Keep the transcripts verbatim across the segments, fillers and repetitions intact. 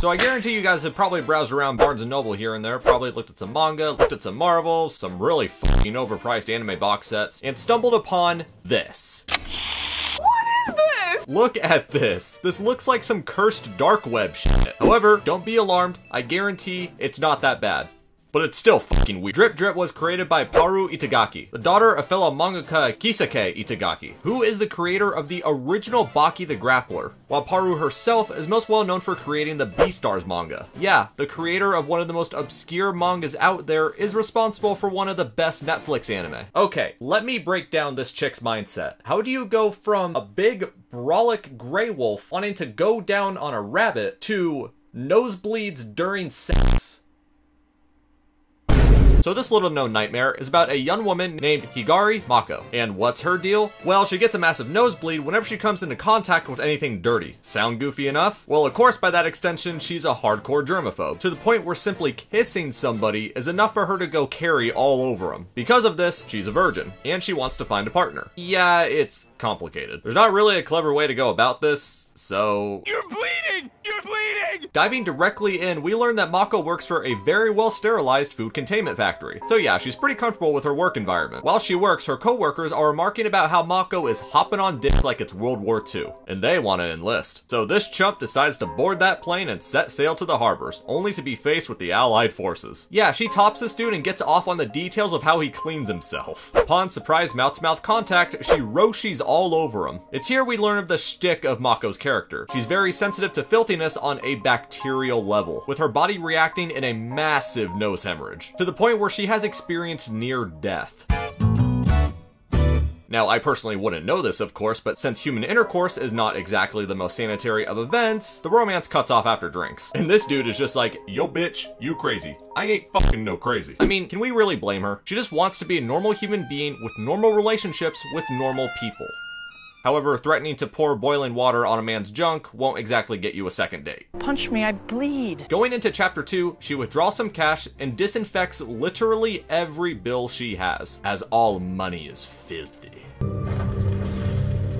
So I guarantee you guys have probably browsed around Barnes and Noble here and there, probably looked at some manga, looked at some Marvel, some really fucking overpriced anime box sets, and stumbled upon this. Look at this. This looks like some cursed dark web shit. However, don't be alarmed. I guarantee it's not that bad. But it's still fucking weird. Drip Drip was created by Paru Itagaki, the daughter of fellow mangaka Kisake Itagaki, who is the creator of the original Baki the Grappler, while Paru herself is most well known for creating the Beastars manga. Yeah, the creator of one of the most obscure mangas out there is responsible for one of the best Netflix anime. Okay, let me break down this chick's mindset. How do you go from a big, brolic gray wolf wanting to go down on a rabbit to nosebleeds during sex? So this little known nightmare is about a young woman named Higari Mako. And what's her deal? Well, she gets a massive nosebleed whenever she comes into contact with anything dirty. Sound goofy enough? Well, of course, by that extension, she's a hardcore germaphobe, to the point where simply kissing somebody is enough for her to go carry all over them. Because of this, she's a virgin, and she wants to find a partner. Yeah, it's complicated. There's not really a clever way to go about this, so... You're bleeding! You're bleeding! Diving directly in, we learn that Mako works for a very well sterilized food containment factory. So yeah, she's pretty comfortable with her work environment. While she works, her co-workers are remarking about how Mako is hopping on dick like it's World War Two, and they want to enlist. So this chump decides to board that plane and set sail to the harbors, only to be faced with the Allied forces. Yeah, she tops this dude and gets off on the details of how he cleans himself. Upon surprise mouth-to-mouth contact, she Roshi's all over him. It's here we learn of the shtick of Mako's character. She's very sensitive to filthiness on a bacterial level, with her body reacting in a massive nose hemorrhage, to the point where she has experienced near death. Now, I personally wouldn't know this, of course, but since human intercourse is not exactly the most sanitary of events, the romance cuts off after drinks. And this dude is just like, yo bitch, you crazy. I ain't fucking no crazy. I mean, can we really blame her? She just wants to be a normal human being with normal relationships with normal people. However, threatening to pour boiling water on a man's junk won't exactly get you a second date. Punch me, I bleed. Going into chapter two, she withdraws some cash and disinfects literally every bill she has, as all money is filthy.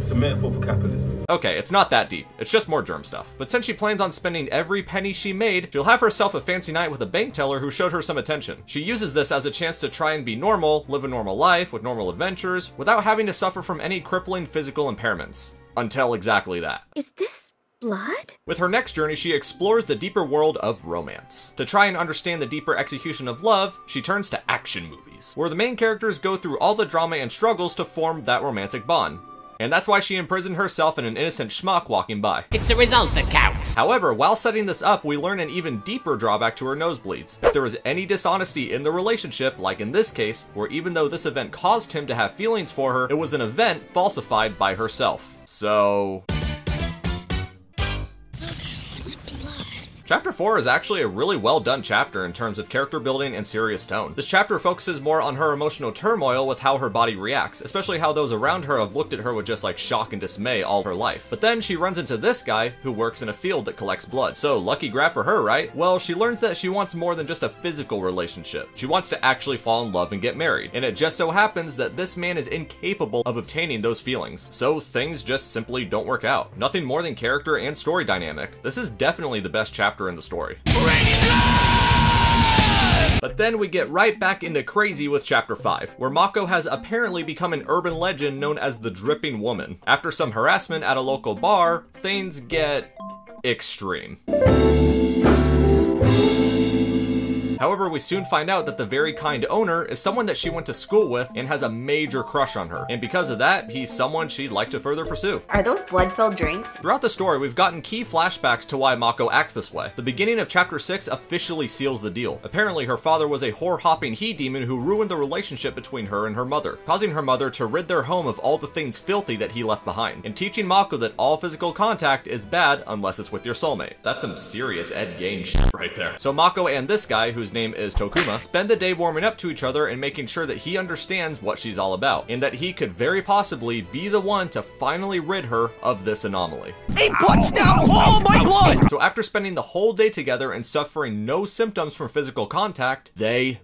It's a metaphor for capitalism. Okay, it's not that deep. It's just more germ stuff. But since she plans on spending every penny she made, she'll have herself a fancy night with a bank teller who showed her some attention. She uses this as a chance to try and be normal, live a normal life with normal adventures, without having to suffer from any crippling physical impairments. Until exactly that. Is this... blood? With her next journey, she explores the deeper world of romance. To try and understand the deeper execution of love, she turns to action movies, where the main characters go through all the drama and struggles to form that romantic bond. And that's why she imprisoned herself in an innocent schmuck walking by. It's the result that counts. However, while setting this up, we learn an even deeper drawback to her nosebleeds. If there was any dishonesty in the relationship, like in this case, where even though this event caused him to have feelings for her, it was an event falsified by herself. So... Chapter four is actually a really well done chapter in terms of character building and serious tone. This chapter focuses more on her emotional turmoil with how her body reacts, especially how those around her have looked at her with just like shock and dismay all her life. But then she runs into this guy who works in a field that collects blood. So lucky grab for her, right? Well, she learns that she wants more than just a physical relationship. She wants to actually fall in love and get married. And it just so happens that this man is incapable of obtaining those feelings. So things just simply don't work out. Nothing more than character and story dynamic. This is definitely the best chapter in the story. But then we get right back into crazy with chapter five, where Mako has apparently become an urban legend known as the Dripping Woman. After some harassment at a local bar, things get extreme. However, we soon find out that the very kind owner is someone that she went to school with and has a major crush on her. And because of that, he's someone she'd like to further pursue. Are those blood-filled drinks? Throughout the story, we've gotten key flashbacks to why Mako acts this way. The beginning of chapter six officially seals the deal. Apparently, her father was a whore-hopping he-demon who ruined the relationship between her and her mother, causing her mother to rid their home of all the things filthy that he left behind, and teaching Mako that all physical contact is bad unless it's with your soulmate. That's some serious Ed Gein shit right there. So Mako and this guy, who's name is Tokuma, spend the day warming up to each other and making sure that he understands what she's all about, and that he could very possibly be the one to finally rid her of this anomaly. He punched out all my blood! So after spending the whole day together and suffering no symptoms from physical contact, they...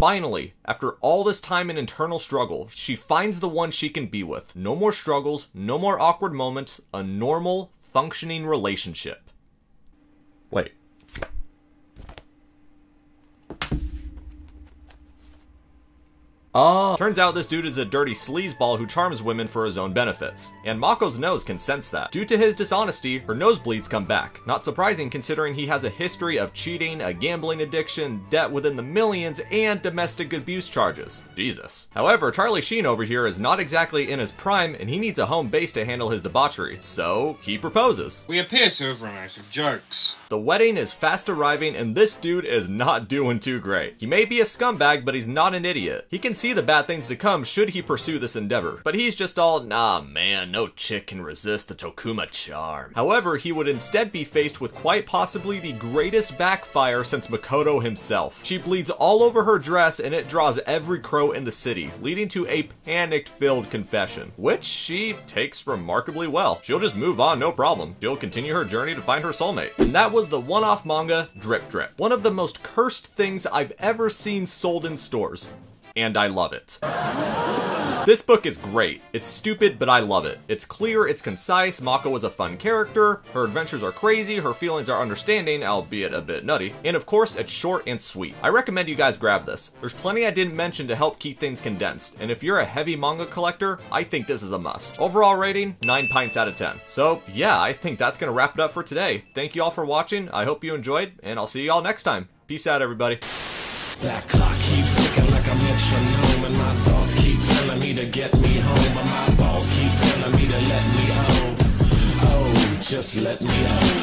Finally, after all this time and internal struggle, she finds the one she can be with. No more struggles, no more awkward moments, a normal, functioning relationship. Wait. Oh. Turns out this dude is a dirty sleazeball who charms women for his own benefits, and Mako's nose can sense that. Due to his dishonesty, her nosebleeds come back. Not surprising considering he has a history of cheating, a gambling addiction, debt within the millions, and domestic abuse charges. Jesus. However, Charlie Sheen over here is not exactly in his prime, and he needs a home base to handle his debauchery, so he proposes. We appear to have run out of jokes. The wedding is fast arriving, and this dude is not doing too great. He may be a scumbag, but he's not an idiot. He can see the bad things to come should he pursue this endeavor, but he's just all, nah man, no chick can resist the Tokuma charm. However, he would instead be faced with quite possibly the greatest backfire since Makoto himself. She bleeds all over her dress and it draws every crow in the city, leading to a panic-filled confession, which she takes remarkably well. She'll just move on, no problem. She'll continue her journey to find her soulmate. And that was the one-off manga, Drip Drip. One of the most cursed things I've ever seen sold in stores. And I love it. This book is great. It's stupid, but I love it. It's clear, it's concise, Mako is a fun character, her adventures are crazy, her feelings are understanding, albeit a bit nutty, and of course, it's short and sweet. I recommend you guys grab this. There's plenty I didn't mention to help keep things condensed, and if you're a heavy manga collector, I think this is a must. Overall rating, nine pints out of ten. So yeah, I think that's gonna wrap it up for today. Thank you all for watching, I hope you enjoyed, and I'll see you all next time. Peace out, everybody. That clock keeps ticking like a metronome, and my thoughts keep telling me to get me home, and my balls keep telling me to let me out. Oh, just let me out.